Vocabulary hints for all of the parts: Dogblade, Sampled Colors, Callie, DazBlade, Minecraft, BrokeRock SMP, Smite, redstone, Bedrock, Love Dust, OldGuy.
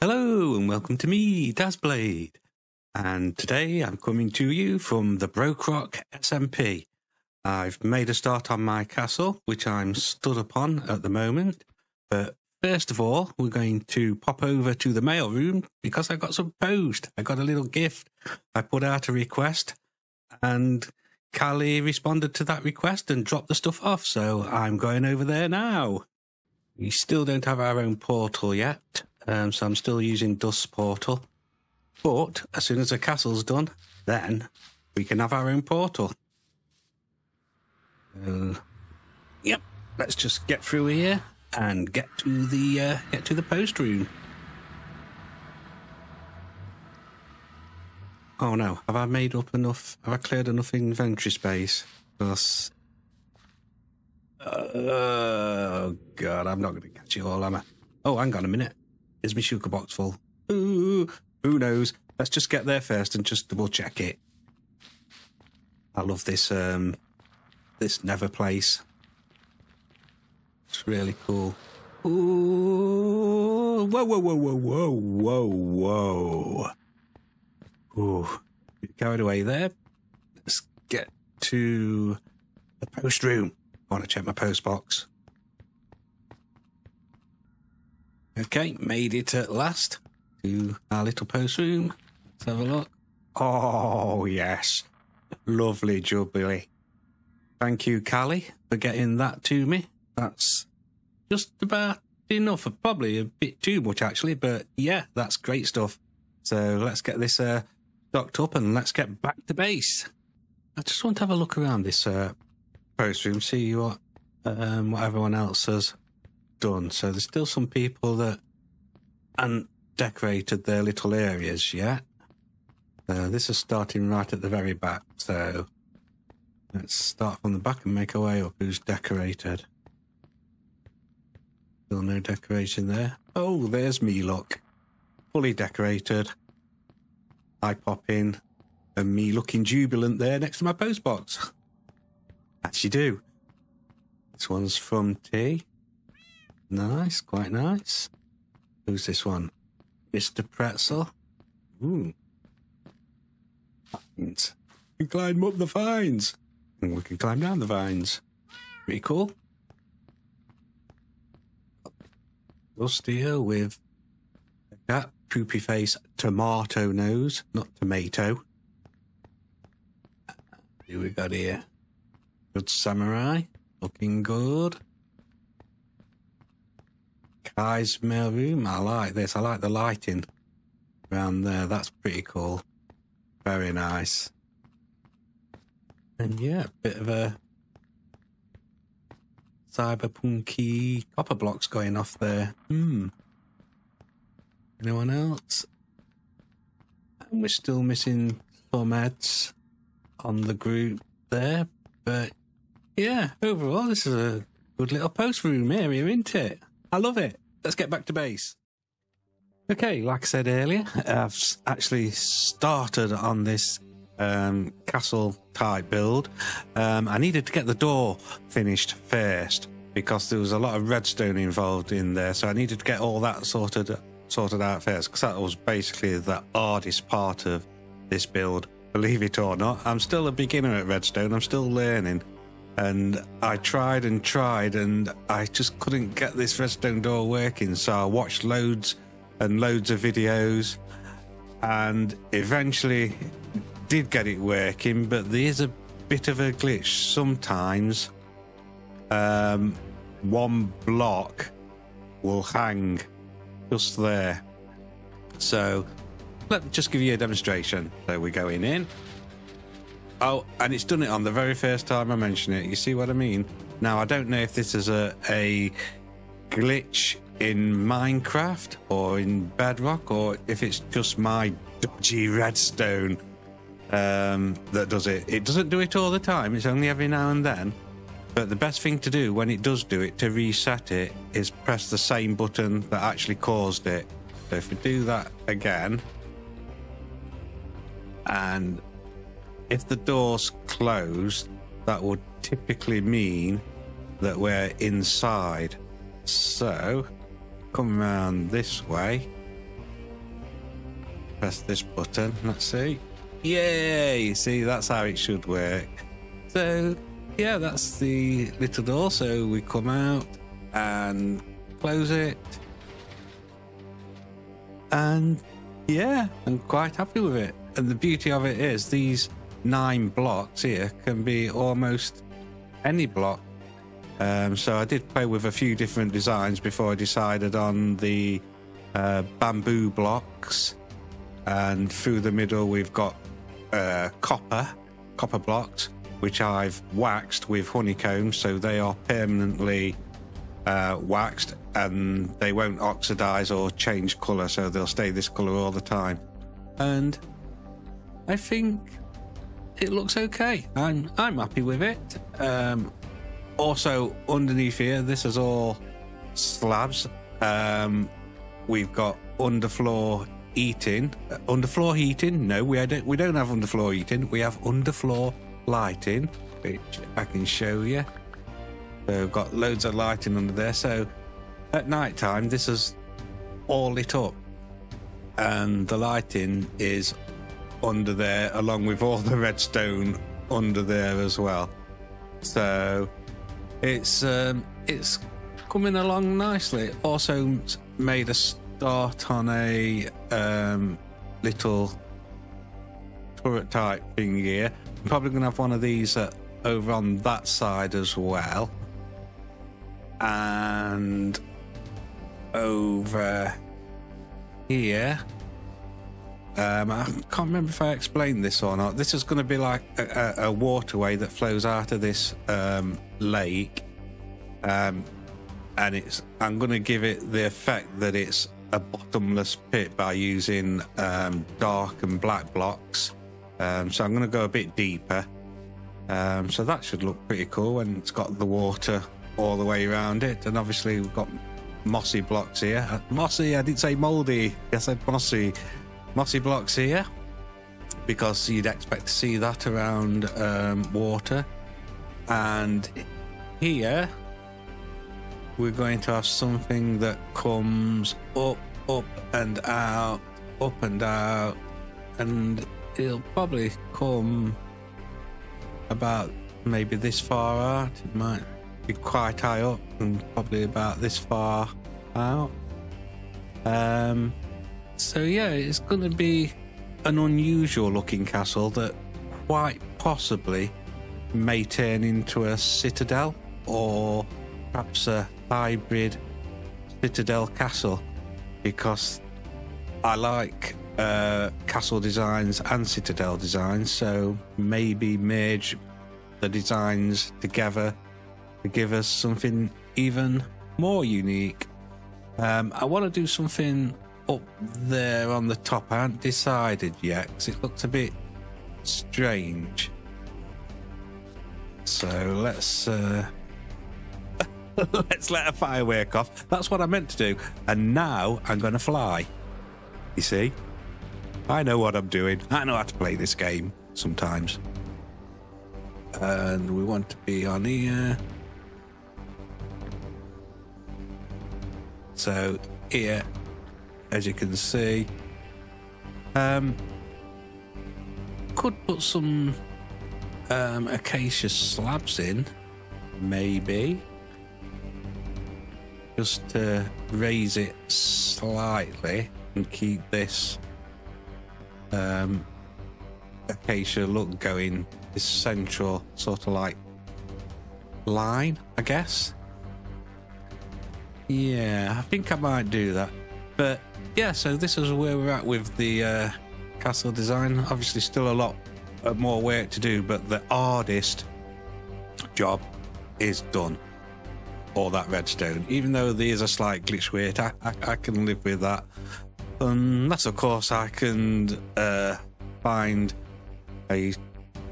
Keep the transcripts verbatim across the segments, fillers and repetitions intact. Hello and welcome to me, DazBlade, and today I'm coming to you from the BrokeRock S M P. I've made a start on my castle, which I'm stood upon at the moment, but first of all we're going to pop over to the mail room because I got some post. I got a little gift. I put out a request and Callie responded to that request and dropped the stuff off, so I'm going over there now. We still don't have our own portal yet. Um, so I'm still using Dust's portal. But as soon as the castle's done, then we can have our own portal. Uh, yep, let's just get through here and get to the uh, get to the post room. Oh no, have I made up enough? Have I cleared enough inventory space? Plus, uh, oh god, I'm not going to catch it all, am I? Oh, hang on a minute. Is my sugar box full? Ooh, who knows? Let's just get there first and just double check it. I love this um, this Never place. It's really cool. Ooh, whoa, whoa, whoa, whoa, whoa, whoa, whoa. Ooh, get carried away there. Let's get to the post room. I want to check my post box. Okay, made it at last to our little post room. Let's have a look. Oh, yes. Lovely jubilee. Thank you, Callie, for getting that to me. That's just about enough. Probably a bit too much, actually, but yeah, that's great stuff. So let's get this uh, docked up and let's get back to base. I just want to have a look around this uh, post room, see what, um, what everyone else has done. So there's still some people that haven't decorated their little areas yet. Uh, this is starting right at the very back, so let's start from the back and make our way up. Who's decorated? Still no decoration there. Oh, there's me, look. Fully decorated. I pop in and me looking jubilant there next to my postbox. As you do. This one's from T. Nice, quite nice. Who's this one? Mister Pretzel. Ooh. Vines. We can climb up the vines. And we can climb down the vines. Pretty cool. Dusty with that poopy face tomato nose, not tomato. Who we got here? Good samurai. Looking good. Guy's mail room. I like this. I like the lighting around there. That's pretty cool. Very nice. And yeah, a bit of a cyberpunky copper blocks going off there. Hmm. Anyone else? And we're still missing some ads on the group there. But yeah, overall, this is a good little post room area, isn't it? I love it. Let's get back to base. Okay, like I said earlier, I've actually started on this um, castle type build. Um, I needed to get the door finished first because there was a lot of redstone involved in there. So I needed to get all that sorted, sorted out first because that was basically the hardest part of this build. Believe it or not, I'm still a beginner at redstone. I'm still learning. And I tried and tried and I just couldn't get this redstone door working. So I watched loads and loads of videos and eventually did get it working, but there is a bit of a glitch. Sometimes um, one block will hang just there. So let me just give you a demonstration. So we're going in. Oh, and it's done it on the very first time I mention it. You see what I mean? Now, I don't know if this is a, a glitch in Minecraft or in Bedrock or if it's just my dodgy redstone um, that does it. It doesn't do it all the time. It's only every now and then. But the best thing to do when it does do it to reset it is press the same button that actually caused it. So if we do that again and if the door's closed, that would typically mean that we're inside. So, come around this way press this button. Let's see. Yay! See, that's how it should work. So, yeah, that's the little door. So we come out and close it. And, yeah, I'm quite happy with it. And the beauty of it is these nine blocks here can be almost any block. Um, so I did play with a few different designs before I decided on the uh, bamboo blocks. And through the middle we've got uh, copper, copper blocks, which I've waxed with honeycombs, so they are permanently uh, waxed and they won't oxidize or change colour, so they'll stay this colour all the time. And I think it looks okay. I'm, I'm happy with it. Um, also underneath here, this is all slabs. Um, we've got underfloor heating, uh, underfloor heating. No, we don't, we don't have underfloor heating. We have underfloor lighting, which I can show you. So we've got loads of lighting under there. So at night time, this is all lit up. And the lighting is under there, along with all the redstone under there as well. So it's um, it's coming along nicely. It also made a start on a um, little turret type thing here. I'm probably going to have one of these uh, over on that side as well. And over here. Um, I can't remember if I explained this or not. This is going to be like a, a, a waterway that flows out of this um, lake, um, and it's. I'm going to give it the effect that it's a bottomless pit by using um, dark and black blocks. Um, so I'm going to go a bit deeper. Um, so that should look pretty cool, and it's got the water all the way around it, and obviously we've got mossy blocks here. Mossy, I didn't say mouldy. I said mossy. Mossy blocks here, because you'd expect to see that around um, water. And here we're going to have something that comes up, up and out, up and out, and it'll probably come about maybe this far out. It might be quite high up and probably about this far out. Um, So yeah, it's going to be an unusual looking castle that quite possibly may turn into a citadel, or perhaps a hybrid citadel castle, because I like uh, castle designs and citadel designs, so maybe merge the designs together to give us something even more unique. Um, I want to do something up there on the top. I haven't decided yet because it looks a bit strange. So let's uh, let's let a firework off. That's what I meant to do. And now I'm going to fly. You see, I know what I'm doing. I know how to play this game sometimes. And we want to be on here. So here. As you can see, um, could put some um, acacia slabs in, maybe, just to raise it slightly and keep this um, acacia look going, this central sort of like line, I guess. Yeah, I think I might do that. But yeah, so this is where we're at with the uh, castle design. Obviously still a lot more work to do, but the hardest job is done. All that redstone, even though there is a slight glitch with it, I, I, I can live with that. Unless of course I can uh, find a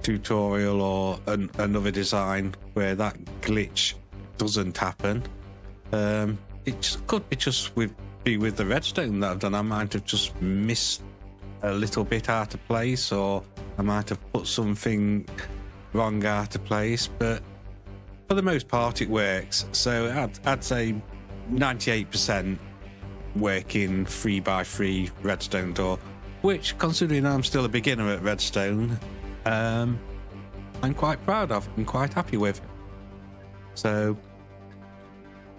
tutorial or an, another design where that glitch doesn't happen. Um, it just could be just with with the redstone that I've done. I might have just missed a little bit out of place, or I might have put something wrong out of place, but for the most part it works. So I'd, I'd say ninety-eight percent working three by three redstone door. which, considering I'm still a beginner at redstone, um, I'm quite proud of and quite happy with. So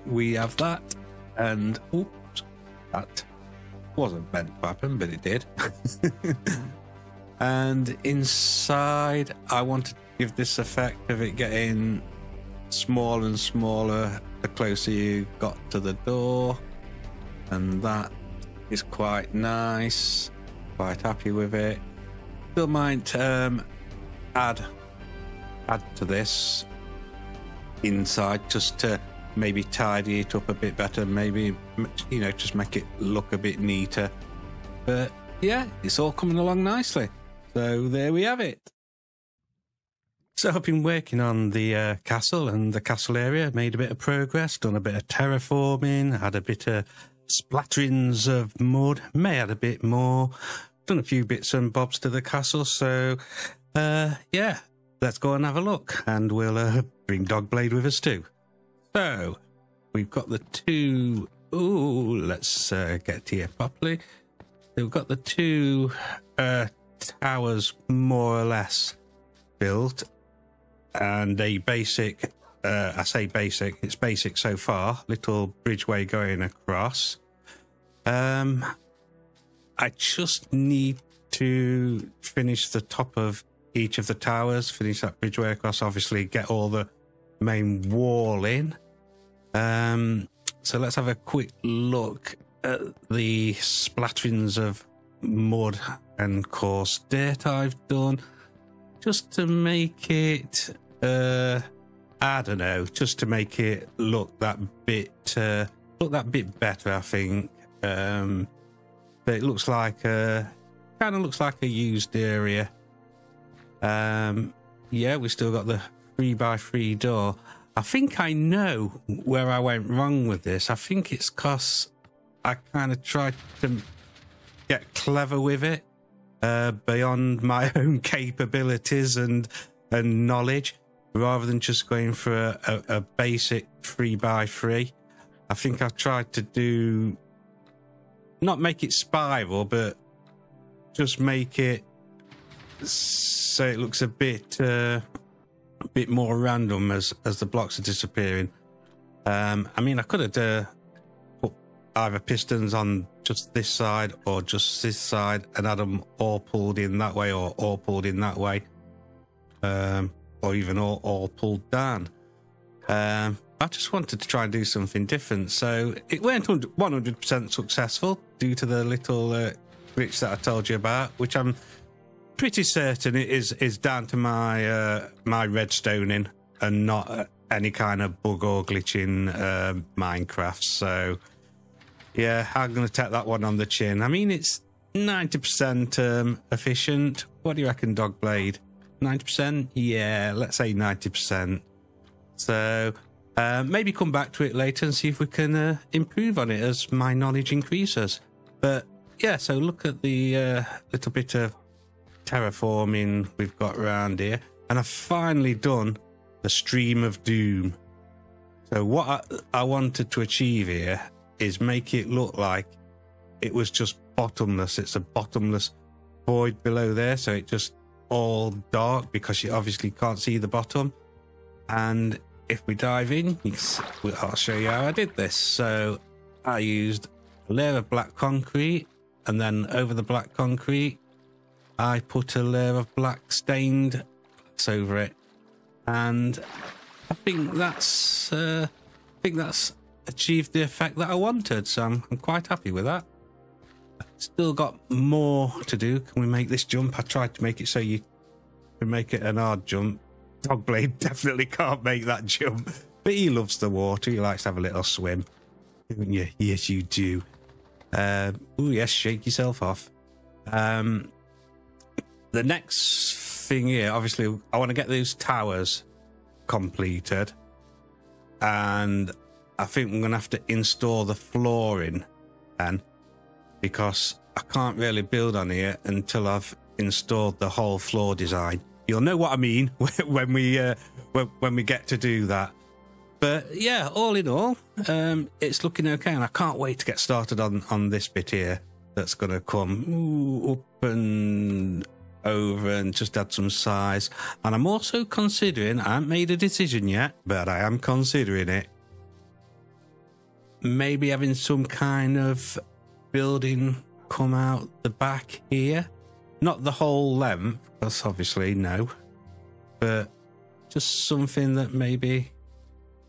we have that, and oops, that wasn't meant to happen, but it did. And inside, I want to give this effect of it getting smaller and smaller the closer you got to the door, and that is quite nice. Quite happy with it. Still might um, add add to this inside, just to maybe tidy it up a bit better, maybe, you know, just make it look a bit neater. But yeah, it's all coming along nicely. So there we have it. So I've been working on the uh, castle and the castle area, made a bit of progress, done a bit of terraforming, had a bit of splatterings of mud, may add a bit more, done a few bits and bobs to the castle. So uh, yeah, let's go and have a look, and we'll uh, bring Dogblade with us too. So we've got the two, ooh, let's uh, get here properly. So we've got the two uh, towers more or less built, and a basic, uh, I say basic, it's basic so far, little bridgeway going across. Um, I just need to finish the top of each of the towers, finish that bridgeway across, obviously get all the main wall in. Um, so let's have a quick look at the splatterings of mud and coarse dirt I've done, just to make it, uh, I don't know, just to make it look that bit, uh, look that bit better, I think. Um, but it looks like a, kind of looks like a used area. Um, yeah, we still got the three by three door. I think I know where I went wrong with this. I think it's 'cause I kind of tried to get clever with it, uh, beyond my own capabilities and and knowledge, rather than just going for a, a, a basic three by three. I think I tried to do, not make it spiral, but just make it so it looks a bit uh, a bit more random as as the blocks are disappearing. Um, I mean, I could have uh, put either pistons on just this side or just this side and had them all pulled in that way, or all pulled in that way, um, or even all, all pulled down. Um, I just wanted to try and do something different, so it weren't one hundred percent successful due to the little uh, glitch that I told you about, which I'm pretty certain it is is down to my uh, my redstoning and not uh, any kind of bug or glitch in uh, Minecraft. So yeah, I'm going to take that one on the chin. I mean, it's ninety percent um, efficient. What do you reckon, Dogblade? ninety percent? Yeah, let's say ninety percent. So uh, maybe come back to it later and see if we can uh, improve on it as my knowledge increases. But yeah, so look at the uh, little bit of terraforming we've got around here. And I've finally done the Stream of Doom. So what I, I wanted to achieve here is make it look like it was just bottomless. It's a bottomless void below there, so it's just all dark because you obviously can't see the bottom. And if we dive in, you can see, I'll show you how I did this. So I used a layer of black concrete, and then over the black concrete I put a layer of black stained over it, and I think that's uh, I think that's achieved the effect that I wanted, so I'm, I'm quite happy with that. Still got more to do. Can we make this jump? I tried to make it so you can make it an hard jump. Dogblade definitely can't make that jump, but he loves the water. He likes to have a little swim, don't you? Yes, you do. Uh, oh yes, shake yourself off. Um, the next thing here, obviously, I want to get those towers completed, and I think I'm going to have to install the flooring then, because I can't really build on here until I've installed the whole floor design. You'll know what I mean when we uh, when we get to do that. But yeah, all in all, um, it's looking okay, and I can't wait to get started on, on this bit here. that's going to come ooh, up and over and just add some size. And I'm also considering, I haven't made a decision yet, but I am considering it, maybe having some kind of building come out the back here. Not the whole length, because obviously no, but just something that maybe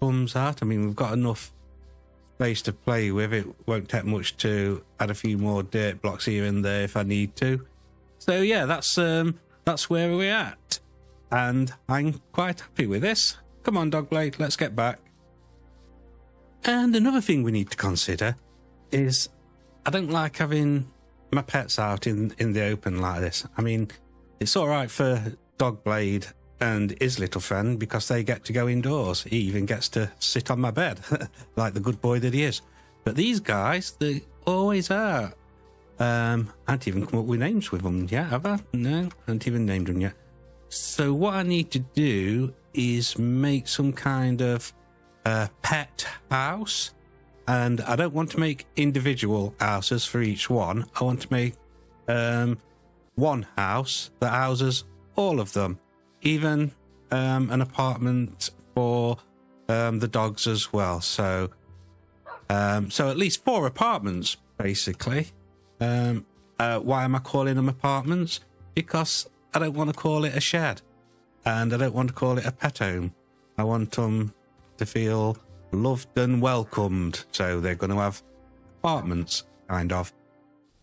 comes out. I mean, we've got enough space to play with. It won't take much to add a few more dirt blocks here and there if I need to. So yeah, that's um that's where we're at, and I'm quite happy with this. Come on, Dogblade, let's get back. And another thing we need to consider is I don't like having my pets out in in the open like this. I mean, it's all right for Dogblade and his little friend because they get to go indoors. He even gets to sit on my bed like the good boy that he is. But these guys, they always are. Um, I haven't even come up with names with them yet, have I? No, I haven't even named them yet. So what I need to do is make some kind of uh, pet house. And I don't want to make individual houses for each one. I want to make um, one house that houses all of them. Even um, an apartment for um, the dogs as well. So, um, so at least four apartments, basically. Um, uh, why am I calling them apartments? Because I don't want to call it a shed, and I don't want to call it a pet home. I want them to feel loved and welcomed, so they're going to have apartments, kind of.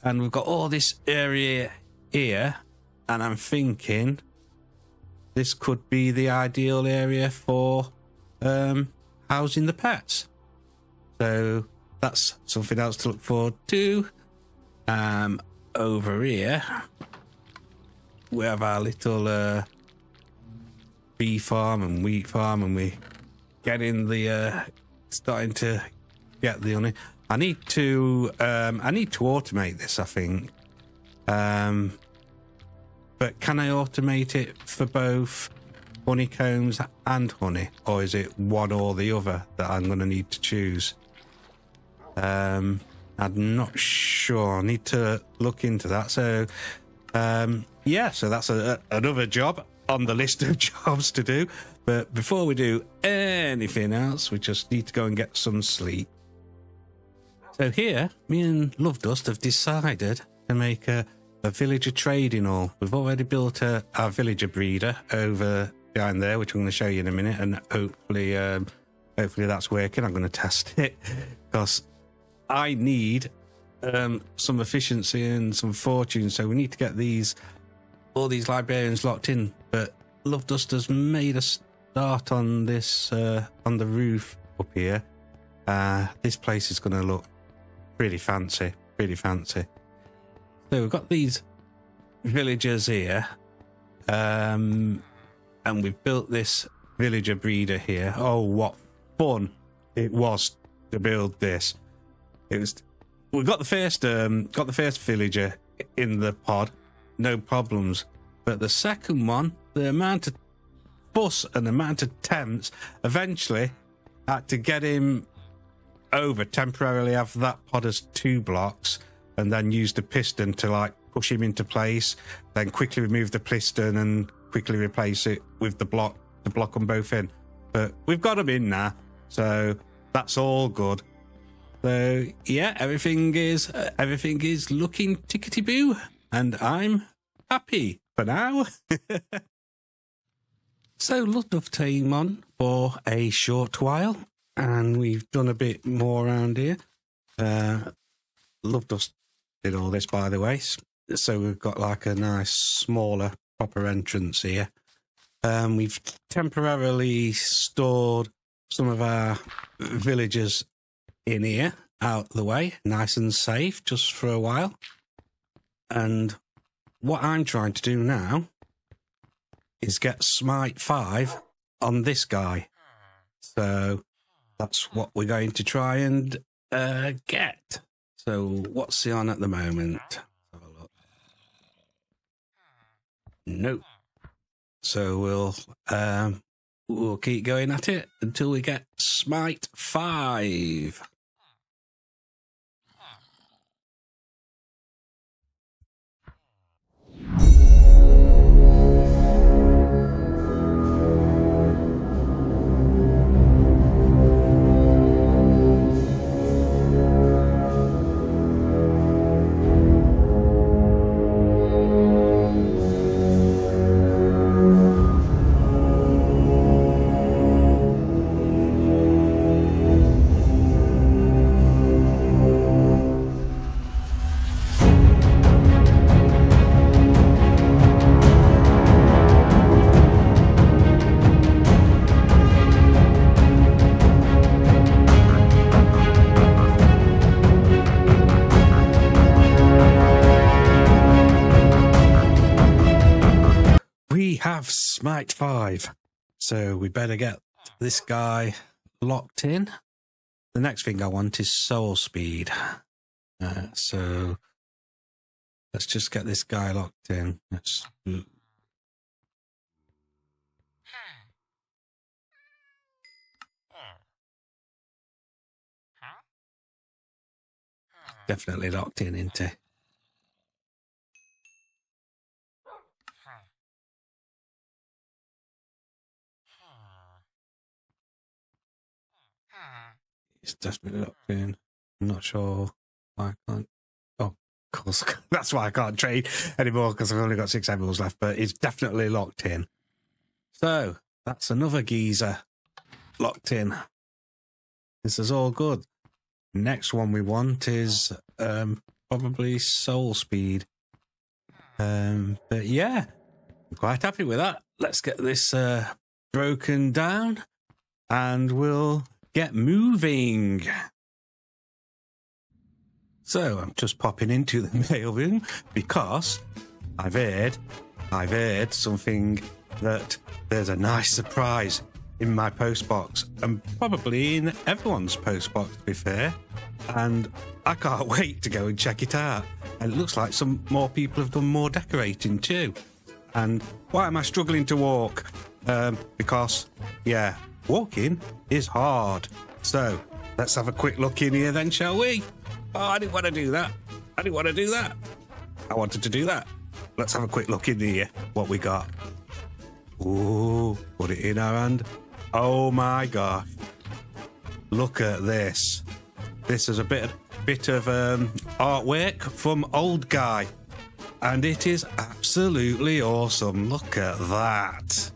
And we've got all this area here, and I'm thinking this could be the ideal area for um, housing the pets. So that's something else to look forward to. Um, over here, we have our little uh, bee farm and wheat farm, and we get in the uh, starting to get the honey. I need to um, I need to automate this, I think. Um, but can I automate it for both honeycombs and honey, or is it one or the other that I'm going to need to choose? Um. I'm not sure. I need to look into that. So, um, yeah, so that's a, a, another job on the list of jobs to do. But before we do anything else, we just need to go and get some sleep. So here, me and Love Dust have decided to make a, a villager trading hall. We've already built a, our villager breeder over behind there, which I'm going to show you in a minute. And hopefully, um, hopefully that's working. I'm going to test it because I need um, some efficiency and some fortune, so we need to get these all these librarians locked in. But Love Dust has made a start on this uh, on the roof up here. Uh, this place is going to look pretty fancy, pretty fancy. So we've got these villagers here, um, and we've built this villager breeder here. Oh, what fun it was to build this! It was, we got the first um, got the first villager in the pod, no problems. But the second one, the amount of fuss and the amount of attempts, eventually had to get him over, temporarily have that pod as two blocks, and then use the piston to like push him into place, then quickly remove the piston and quickly replace it with the block, the block on both end. But we've got him in now, so that's all good. So yeah, everything is uh, everything is looking tickety boo, and I'm happy for now. So Love Dust came on for a short while, and we've done a bit more around here. Uh, Love Dust did all this, by the way, so we've got like a nice smaller proper entrance here. Um, we've temporarily stored some of our villagers in here, out the way, nice and safe, just for a while. And what I'm trying to do now is get Smite five on this guy. So that's what we're going to try and uh, get. So what's he on at the moment? Let's have a look. Nope. So we'll um, we'll keep going at it until we get Smite five. have Smite five, so we better get this guy locked in. The next thing I want is soul speed. Uh, so let's just get this guy locked in. Let's, definitely locked in, isn't he? It's definitely locked in. I'm not sure why I can't. Oh, of course. That's why I can't trade anymore, because I've only got six emeralds left, but it's definitely locked in. So that's another geezer locked in. This is all good. Next one we want is um, probably soul speed. Um, but yeah, I'm quite happy with that. Let's get this uh, broken down and we'll get moving. So I'm just popping into the mail room because I've heard, I've heard something that there's a nice surprise in my postbox, and probably in everyone's postbox, to be fair. And I can't wait to go and check it out. And it looks like some more people have done more decorating too. And why am I struggling to walk? Um, because, yeah, walking is hard. So let's have a quick look in here then, shall we? Oh, I didn't want to do that. I didn't want to do that. I wanted to do that. Let's have a quick look in here, what we got. Ooh, put it in our hand. Oh my gosh. Look at this. This is a bit, bit of um, artwork from OldGuy, and it is absolutely awesome. Look at that.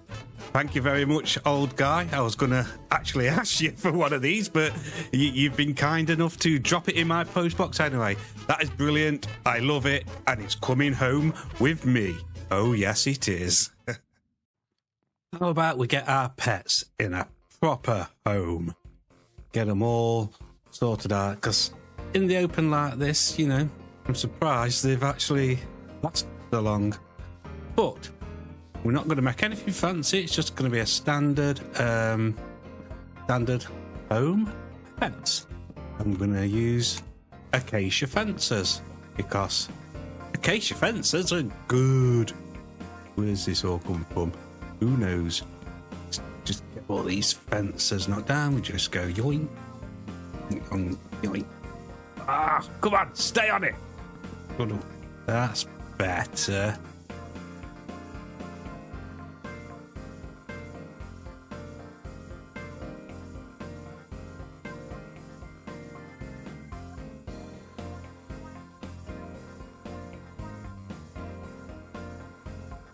Thank you very much, OldGuy. I was going to actually ask you for one of these, but you, you've been kind enough to drop it in my postbox anyway. That is brilliant. I love it. And it's coming home with me. Oh, yes, it is. How about we get our pets in a proper home? Get them all sorted out, because in the open like this, you know, I'm surprised they've actually lasted so long. But we're not going to make anything fancy. It's just going to be a standard, um, standard home fence. I'm going to use acacia fences because acacia fences are good. Where's this all come from? Who knows? Let's just get all these fences knocked down. We just go yoink, yoink, yoink. Ah, come on, stay on it. That's better.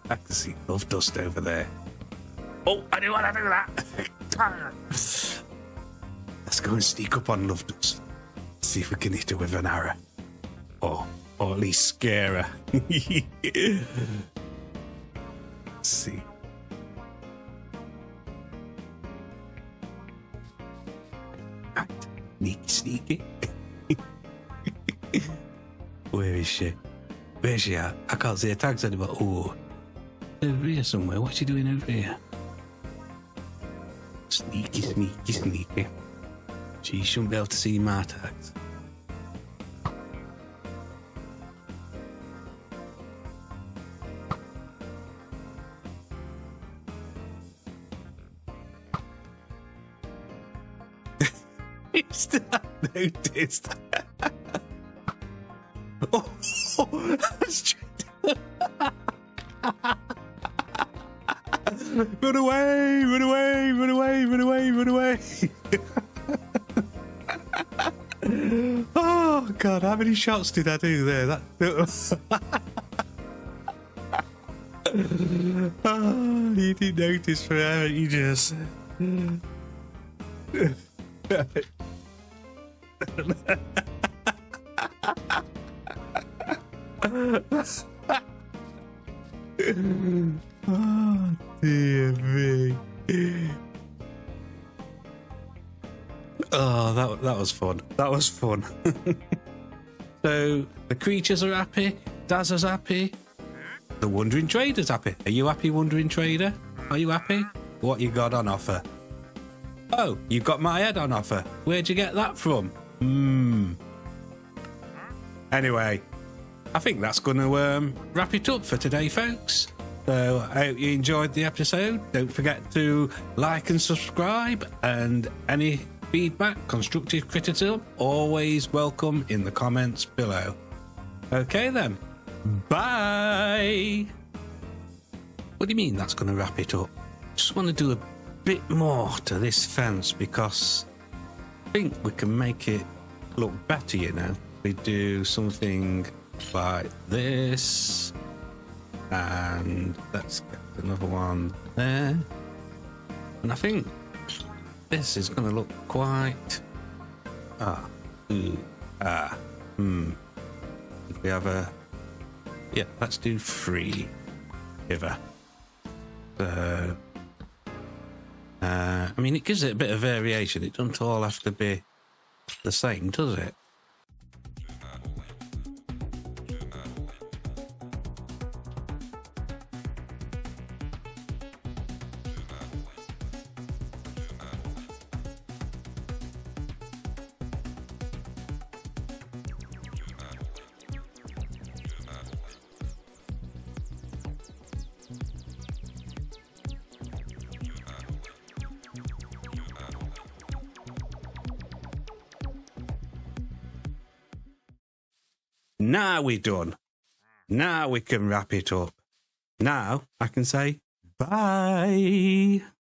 I can see Love Dust over there. Oh, I didn't want to do that. Let's go and sneak up on Love Dust. See if we can hit her with an arrow. Or, or at least scare her. Let's see. Right. Sneaky, sneaky. Where is she? Where is she at? I can't see her tags anymore. Oh. Over here somewhere. What's she doing over here? Sneaky, sneaky, sneaky. She shouldn't be able to see my tags. It's not noticed. Oh, oh, that's true. Run away, run away, run away, run away, run away. Oh, God, how many shots did I do there? That, oh, you didn't notice forever, you just... Oh, dear me. Oh, that, that was fun. That was fun. So, the creatures are happy. Daz is happy. The Wandering Trader's happy. Are you happy, Wandering Trader? Are you happy? What you got on offer? Oh, you got my head on offer. Where'd you get that from? Hmm. Anyway, I think that's going to um, wrap it up for today, folks. So I hope you enjoyed the episode. Don't forget to like and subscribe, and any feedback, constructive criticism, always welcome in the comments below. Okay then, bye. What do you mean that's going to wrap it up? Just want to do a bit more to this fence because I think we can make it look better, you know. We do something like this. And let's get another one there. And I think this is going to look quite... Ah. Ooh, ah. Hmm. Did we have a... Yeah, let's do three. Giver. So... Uh, I mean, it gives it a bit of variation. It doesn't all have to be the same, does it? Now we're done. Now we can wrap it up. Now I can say bye.